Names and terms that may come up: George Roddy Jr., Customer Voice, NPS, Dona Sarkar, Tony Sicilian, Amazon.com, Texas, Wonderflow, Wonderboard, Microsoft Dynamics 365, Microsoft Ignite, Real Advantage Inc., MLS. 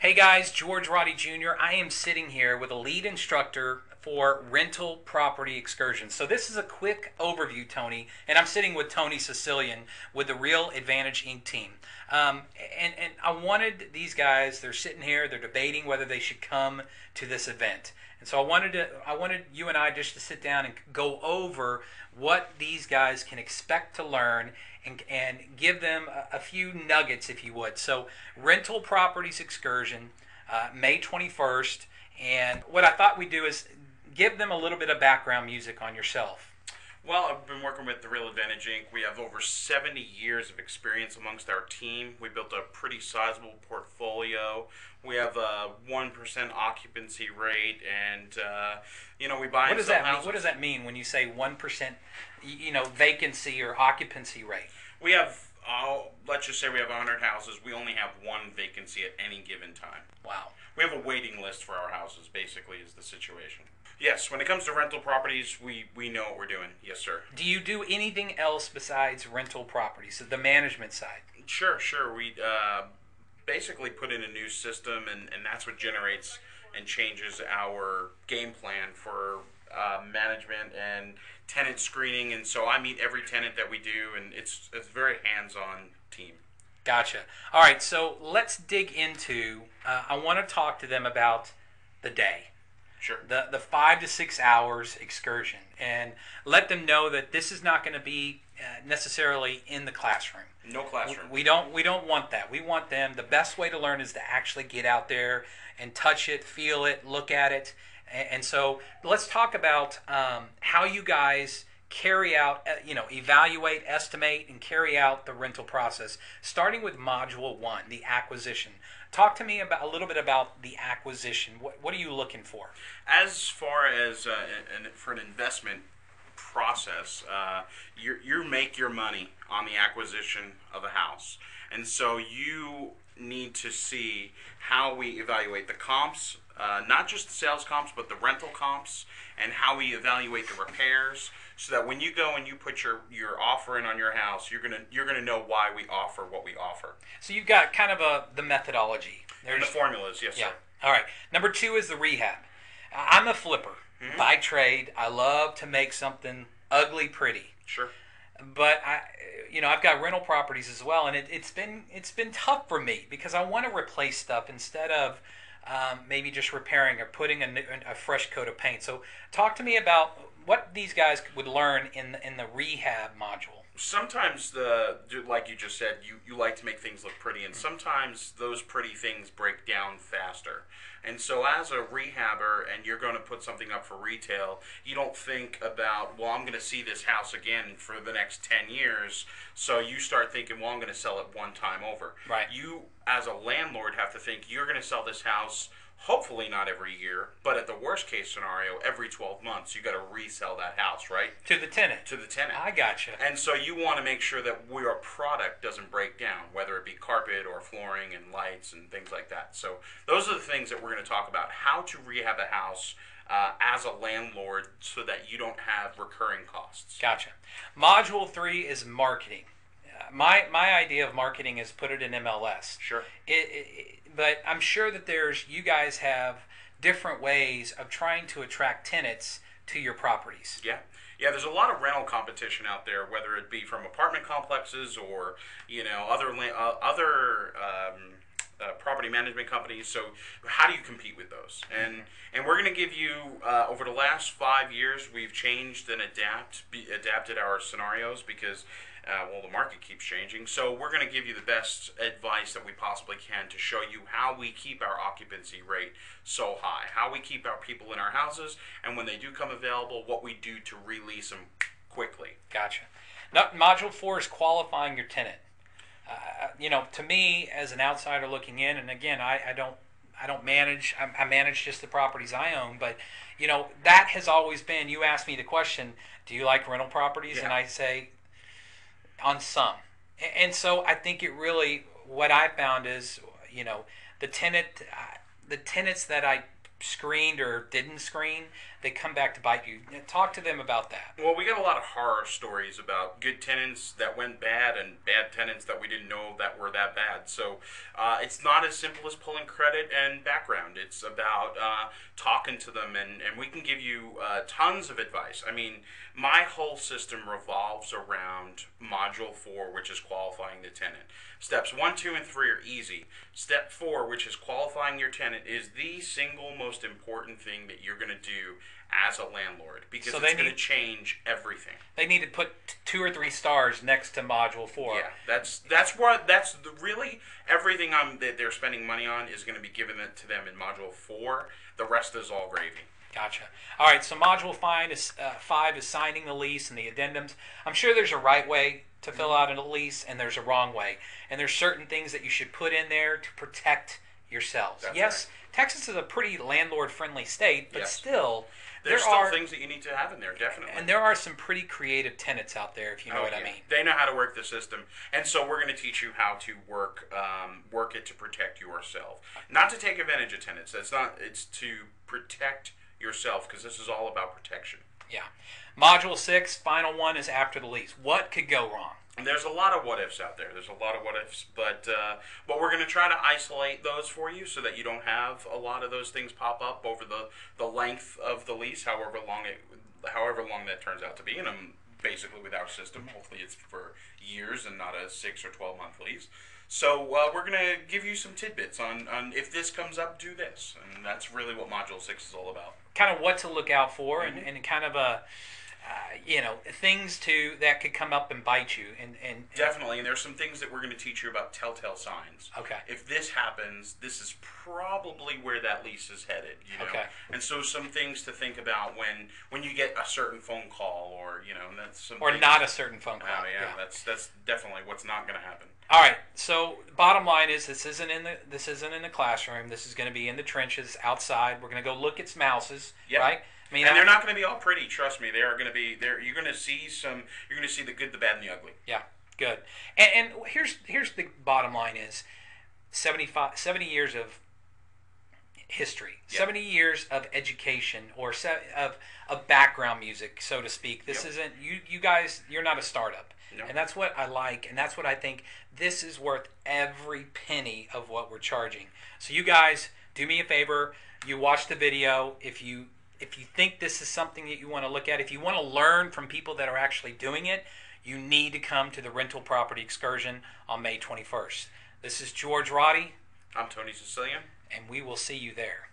Hey guys, George Roddy Jr. I am sitting here with a lead instructor for rental property excursions. So this is a quick overview, Tony, and I'm sitting with Tony Sicilian with the Real Advantage Inc. team. And I wanted these guys, they're sitting here, they're debating whether they should come to this event. And so I wanted you and I just to sit down and go over what these guys can expect to learn and give them a few nuggets, if you would. So rental properties excursion, May 21st. And what I thought we'd do is give them a little bit of background music on yourself. Well, I've been working with the Real Advantage Inc. We have over 70 years of experience amongst our team. We built a pretty sizable portfolio. We have a 1% occupancy rate, and you know, we buy and sell houses. What does that mean when you say 1%? You know, vacancy or occupancy rate. We have, let's just say we have 100 houses. We only have one vacancy at any given time. Wow. We have a waiting list for our houses, basically, is the situation. Yes, when it comes to rental properties, we know what we're doing. Yes, sir. Do you do anything else besides rental properties, the management side? Sure, sure. We basically put in a new system, and that's what generates and changes our game plan for management and tenant screening. And so I meet every tenant that we do, and it's a very hands-on team. Gotcha. All right, so let's dig into, I want to talk to them about the day. Sure. The 5 to 6 hours excursion, and let them know that this is not going to be necessarily in the classroom. No classroom. We don't want that. We want them. The best way to learn is to actually get out there and touch it, feel it, look at it. And so let's talk about how you guys carry out, you know, evaluate, estimate, and carry out the rental process, starting with module one, the acquisition. Talk to me about a little bit about the acquisition. What are you looking for? As far as for an investment process, you make your money on the acquisition of a house. And so you need to see how we evaluate the comps, not just the sales comps, but the rental comps, and how we evaluate the repairs, so that when you go and you put your offer in on your house, you're gonna know why we offer what we offer. So you've got kind of the methodology. There's the formulas, yes, yeah. Sir. All right. Number two is the rehab. I'm a flipper by trade. I love to make something ugly pretty. Sure. But I've got rental properties as well, and it's been tough for me because I want to replace stuff instead of maybe just repairing or putting a fresh coat of paint. So talk to me about what these guys would learn in the rehab module. Sometimes, like you just said, you like to make things look pretty, and sometimes those pretty things break down faster. And so as a rehabber, and you're going to put something up for retail, you don't think about, well, I'm going to see this house again for the next 10 years, so you start thinking, well, I'm going to sell it one time over. Right. You, as a landlord, have to think you're going to sell this house, hopefully not every year, but at the worst case scenario, every 12 months, you got to resell that house, right? To the tenant. To the tenant. I gotcha. And so you want to make sure that your product doesn't break down, whether it be carpet or flooring and lights and things like that. So those are the things that we're going to talk about, how to rehab a house as a landlord so that you don't have recurring costs. Gotcha. Module 3 is marketing. My idea of marketing is put it in MLS. Sure. But I'm sure that you guys have different ways of trying to attract tenants to your properties. Yeah. Yeah, there's a lot of rental competition out there, whether it be from apartment complexes or, you know, other property management companies. So how do you compete with those? And we're going to give you, over the last 5 years, we've changed and adapted our scenarios because, well, the market keeps changing. So we're going to give you the best advice that we possibly can to show you how we keep our occupancy rate so high, how we keep our people in our houses, and when they do come available, what we do to release them quickly. Gotcha. Now, module 4 is qualifying your tenant. You know, to me, as an outsider looking in, and again, I don't manage. I manage just the properties I own. But, you know, that has always been. You ask me the question, do you like rental properties? Yeah. And I say, on some. And so I think it really, what I found is, you know, the tenants that I screened or didn't screen, they come back to bite you. Talk to them about that. Well, we got a lot of horror stories about good tenants that went bad and bad tenants that we didn't know that were that bad. So it's not as simple as pulling credit and background. It's about talking to them, and we can give you tons of advice. I mean, my whole system revolves around Module 4, which is qualifying the tenant. Steps 1, 2, and 3 are easy. Step 4, which is qualifying your tenant, is the single most important thing that you're going to do as a landlord, because it's going to change everything. They need to put 2 or 3 stars next to Module 4. Yeah, that's really everything that they're spending money on is going to be given to them in Module 4. The rest is all gravy. Gotcha. All right, so Module 5 is signing the lease and the addendums. I'm sure there's a right way to fill out a lease, and there's a wrong way. And there's certain things that you should put in there to protect yourselves. That's yes, right. Texas is a pretty landlord-friendly state, but yes. Still, there are still things that you need to have in there, definitely. And there are some pretty creative tenants out there, if you know what I mean. They know how to work the system, and so we're going to teach you how to work it to protect yourself. Not to take advantage of tenants. That's not. It's to protect yourself, because this is all about protection. Yeah. Module 6, final one, is after the lease. What could go wrong? And there's a lot of what-ifs out there. There's a lot of what-ifs, but we're going to try to isolate those for you so that you don't have a lot of those things pop up over the length of the lease, however long that turns out to be. And basically with our system, hopefully it's for years and not a 6 or 12-month lease. So we're going to give you some tidbits on if this comes up, do this. And that's really what Module 6 is all about. Kind of what to look out for, and kind of a... you know, things too that could come up and bite you, and definitely. And there's some things that we're going to teach you about telltale signs. Okay. If this happens, this is probably where that lease is headed. You know? Okay. And so some things to think about when you get a certain phone call, or you know, and that's some or not a certain phone call. Oh yeah, that's definitely what's not going to happen. All right. So bottom line is this isn't in the classroom. This is going to be in the trenches outside. We're going to go look at some houses. Yep. Right. I mean, and they're not going to be all pretty. Trust me, they are going to be. You're going to see some. You're going to see the good, the bad, and the ugly. Yeah, good. And here's the bottom line is 70 years of history, yep. 70 years of education, or of background music, so to speak. This yep. isn't you guys. You're not a startup, yep. And that's what I like, and that's what I think. This is worth every penny of what we're charging. So you guys, do me a favor. You watch the video if you think this is something that you want to look at, if you want to learn from people that are actually doing it, you need to come to the Rental Property Excursion on May 21st. This is George Roddy. I'm Tony Sicilian. And we will see you there.